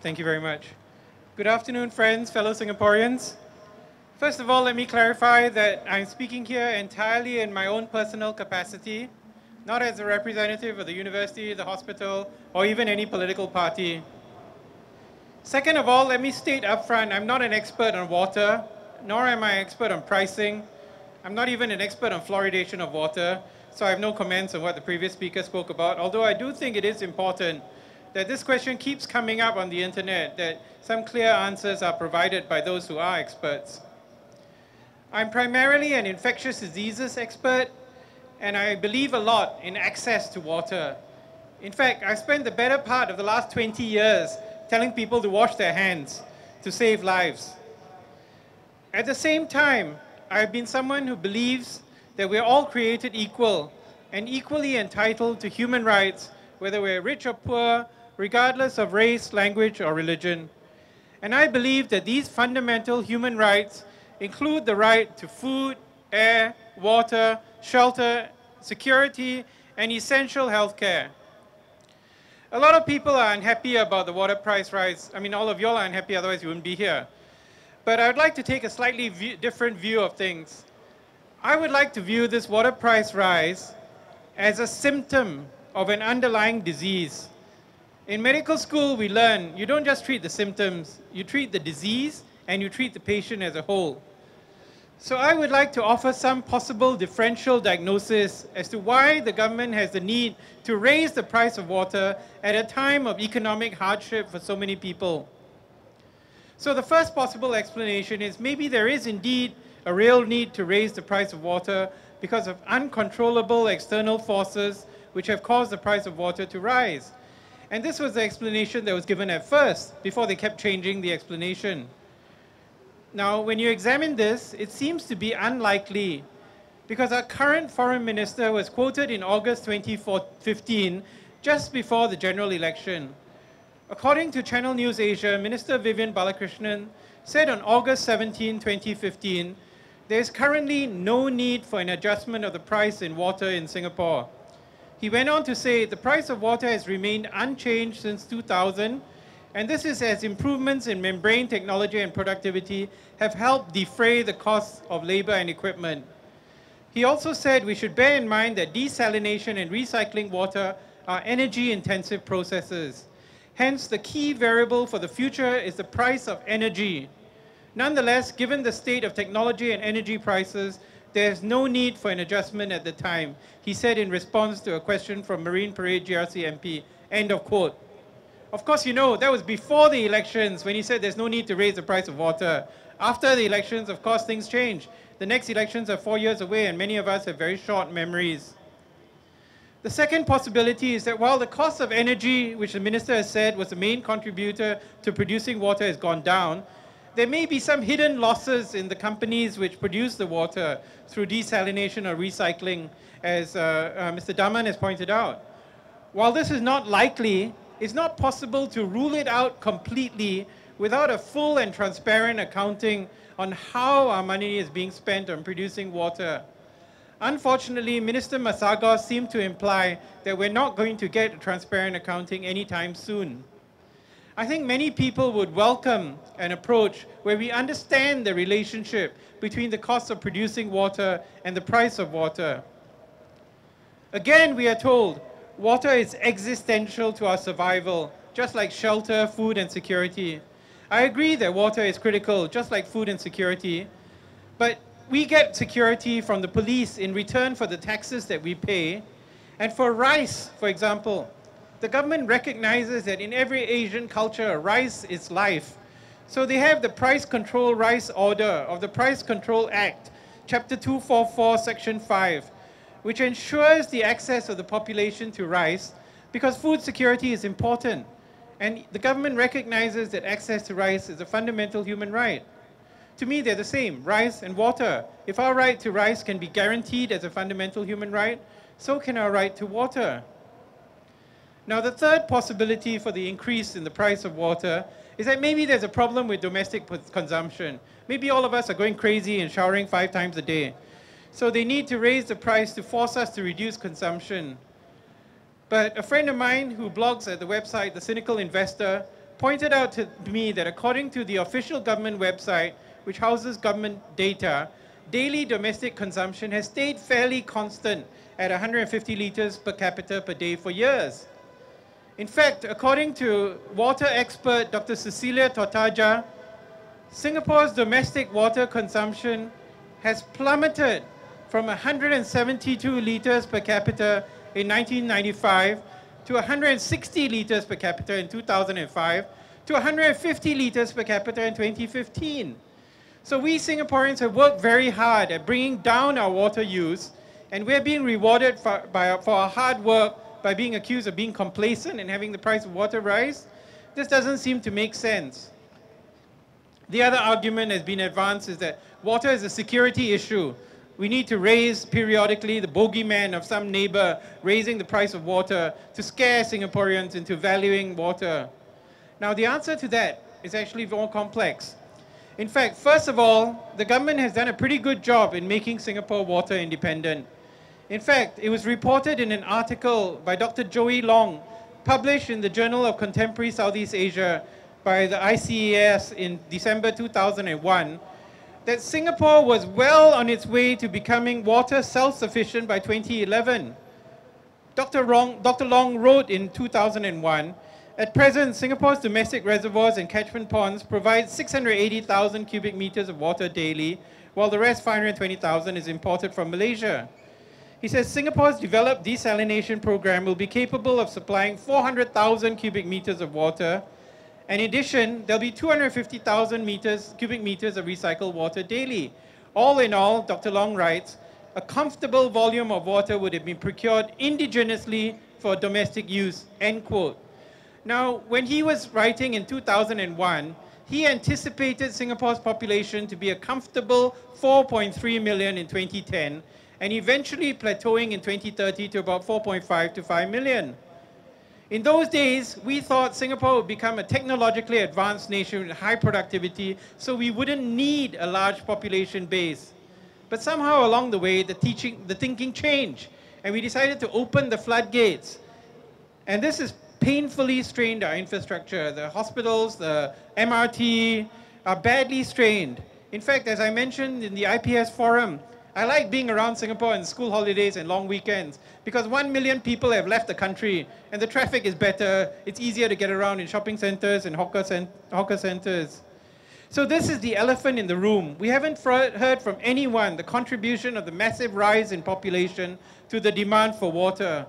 Thank you very much. Good afternoon, friends, fellow Singaporeans. First of all, let me clarify that I'm speaking here entirely in my own personal capacity, not as a representative of the university, the hospital, or even any political party. Second of all, let me state up front, I'm not an expert on water, nor am I an expert on pricing. I'm not even an expert on fluoridation of water, so I have no comments on what the previous speaker spoke about, although I do think it is important that this question keeps coming up on the internet, that some clear answers are provided by those who are experts. I'm primarily an infectious diseases expert, and I believe a lot in access to water. In fact, I spent the better part of the last 20 years telling people to wash their hands to save lives. At the same time, I've been someone who believes that we're all created equal and equally entitled to human rights, whether we're rich or poor, regardless of race, language, or religion. And I believe that these fundamental human rights include the right to food, air, water, shelter, security, and essential healthcare. A lot of people are unhappy about the water price rise. I mean, all of you all are unhappy, otherwise you wouldn't be here. But I would like to take a slightly different view of things. I would like to view this water price rise as a symptom of an underlying disease. In medical school, we learn you don't just treat the symptoms, you treat the disease and you treat the patient as a whole. So I would like to offer some possible differential diagnosis as to why the government has the need to raise the price of water at a time of economic hardship for so many people. So the first possible explanation is maybe there is indeed a real need to raise the price of water because of uncontrollable external forces which have caused the price of water to rise. And this was the explanation that was given at first, before they kept changing the explanation. Now, when you examine this, it seems to be unlikely because our current foreign minister was quoted in August 2015, just before the general election. According to Channel News Asia, Minister Vivian Balakrishnan said on August 17, 2015, there is currently no need for an adjustment of the price in water in Singapore. He went on to say the price of water has remained unchanged since 2000, and this is as improvements in membrane technology and productivity have helped defray the costs of labor and equipment. He also said we should bear in mind that desalination and recycling water are energy-intensive processes. Hence, the key variable for the future is the price of energy. Nonetheless, given the state of technology and energy prices, there is no need for an adjustment at the time, he said in response to a question from Marine Parade GRC MP, end of quote. Of course, you know, that was before the elections when he said there's no need to raise the price of water. After the elections, of course, things change. The next elections are 4 years away and many of us have very short memories. The second possibility is that while the cost of energy, which the minister has said was the main contributor to producing water, has gone down, there may be some hidden losses in the companies which produce the water through desalination or recycling, as Mr. Daman has pointed out. While this is not likely, it's not possible to rule it out completely without a full and transparent accounting on how our money is being spent on producing water. Unfortunately, Minister Masagos seemed to imply that we're not going to get a transparent accounting anytime soon. I think many people would welcome an approach where we understand the relationship between the cost of producing water and the price of water. Again, we are told, water is existential to our survival, just like shelter, food, and security. I agree that water is critical, just like food and security, but we get security from the police in return for the taxes that we pay. And for rice, for example, the government recognizes that in every Asian culture, rice is life. So they have the Price Control Rice Order of the Price Control Act, Chapter 244, Section 5. Which ensures the access of the population to rice because food security is important and the government recognizes that access to rice is a fundamental human right. To me, they're the same, rice and water. If our right to rice can be guaranteed as a fundamental human right, so can our right to water. Now, the third possibility for the increase in the price of water is that maybe there's a problem with domestic consumption. Maybe all of us are going crazy and showering 5 times a day. So they need to raise the price to force us to reduce consumption. But a friend of mine who blogs at the website The Cynical Investor pointed out to me that according to the official government website, which houses government data, daily domestic consumption has stayed fairly constant at 150 litres per capita per day for years. In fact, according to water expert Dr. Cecilia Totaja, Singapore's domestic water consumption has plummeted from 172 litres per capita in 1995 to 160 litres per capita in 2005 to 150 litres per capita in 2015. So we Singaporeans have worked very hard at bringing down our water use, and we're being rewarded for our hard work by being accused of being complacent and having the price of water rise. This doesn't seem to make sense. The other argument has been advanced is that water is a security issue. We need to raise periodically the bogeyman of some neighbor raising the price of water to scare Singaporeans into valuing water. Now the answer to that is actually more complex. In fact, first of all, the government has done a pretty good job in making Singapore water independent. In fact, it was reported in an article by Dr. Joey Long, published in the Journal of Contemporary Southeast Asia by the ICES in December 2001, that Singapore was well on its way to becoming water self-sufficient by 2011. Dr. Long wrote in 2001, "At present, Singapore's domestic reservoirs and catchment ponds provide 680,000 cubic meters of water daily, while the rest 520,000 is imported from Malaysia." He says Singapore's developed desalination program will be capable of supplying 400,000 cubic meters of water. In addition, there'll be 250,000 cubic meters of recycled water daily. All in all, Dr. Long writes, a comfortable volume of water would have been procured indigenously for domestic use, end quote. Now, when he was writing in 2001, he anticipated Singapore's population to be a comfortable 4.3 million in 2010 and eventually plateauing in 2030 to about 4.5 to 5 million. In those days, we thought Singapore would become a technologically advanced nation with high productivity, so we wouldn't need a large population base. But somehow along the way, the thinking changed, and we decided to open the floodgates. And this is painfully strained our infrastructure. The hospitals, the MRT are badly strained. In fact, as I mentioned in the IPS forum, I like being around Singapore on school holidays and long weekends because 1 million people have left the country and the traffic is better. It's easier to get around in shopping centers and hawker centers. So this is the elephant in the room. We haven't heard from anyone the contribution of the massive rise in population to the demand for water.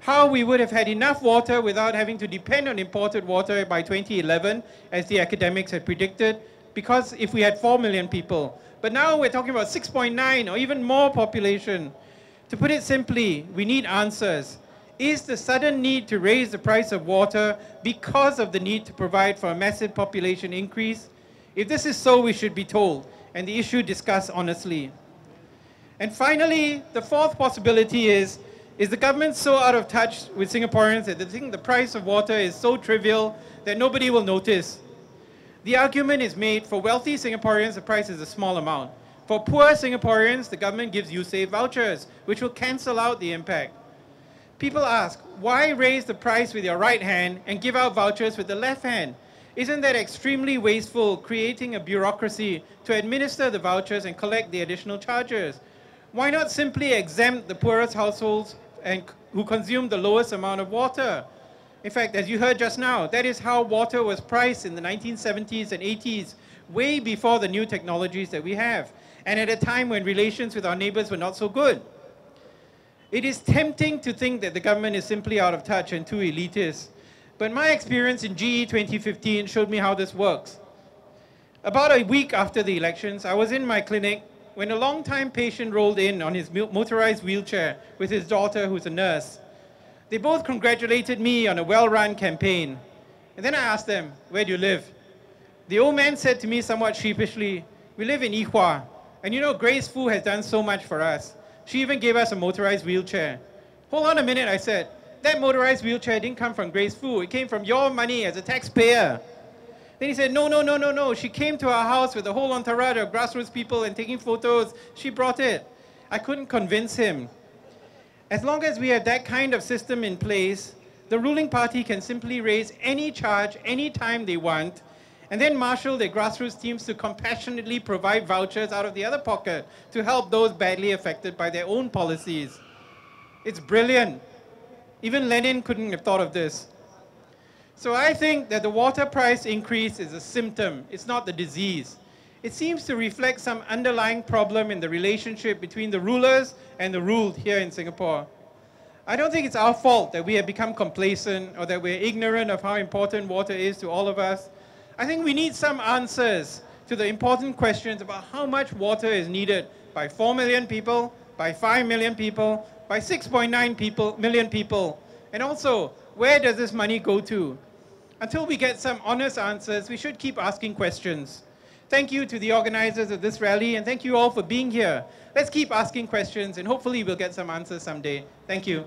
How we would have had enough water without having to depend on imported water by 2011, as the academics had predicted, because if we had 4 million people. But now we're talking about 6.9 or even more population. To put it simply, we need answers. Is the sudden need to raise the price of water because of the need to provide for a massive population increase? If this is so, we should be told, and the issue discussed honestly. And finally, the fourth possibility is the government so out of touch with Singaporeans that they think the price of water is so trivial that nobody will notice? The argument is made for wealthy Singaporeans, the price is a small amount. For poor Singaporeans, the government gives U-Save vouchers, which will cancel out the impact. People ask, why raise the price with your right hand and give out vouchers with the left hand? Isn't that extremely wasteful, creating a bureaucracy to administer the vouchers and collect the additional charges? Why not simply exempt the poorest households and who consume the lowest amount of water? In fact, as you heard just now, that is how water was priced in the 1970s and 80s, way before the new technologies that we have, and at a time when relations with our neighbors were not so good. It is tempting to think that the government is simply out of touch and too elitist, but my experience in GE 2015 showed me how this works. About a week after the elections, I was in my clinic when a long-time patient rolled in on his motorized wheelchair with his daughter, who's a nurse. They both congratulated me on a well-run campaign. And then I asked them, where do you live? The old man said to me somewhat sheepishly, we live in Yihua. And you know, Grace Fu has done so much for us. She even gave us a motorized wheelchair. Hold on a minute, I said. That motorized wheelchair didn't come from Grace Fu. It came from your money as a taxpayer. Then he said, no. She came to our house with a whole entourage of grassroots people and taking photos. She brought it. I couldn't convince him. As long as we have that kind of system in place, the ruling party can simply raise any charge any time they want, and then marshal their grassroots teams to compassionately provide vouchers out of the other pocket to help those badly affected by their own policies. It's brilliant. Even Lenin couldn't have thought of this. So I think that the water price increase is a symptom. It's not the disease. It seems to reflect some underlying problem in the relationship between the rulers and the ruled here in Singapore. I don't think it's our fault that we have become complacent or that we're ignorant of how important water is to all of us. I think we need some answers to the important questions about how much water is needed by 4 million people, by 5 million people, by 6.9 million people. And also, where does this money go to? Until we get some honest answers, we should keep asking questions. Thank you to the organizers of this rally, and thank you all for being here. Let's keep asking questions, and hopefully we'll get some answers someday. Thank you.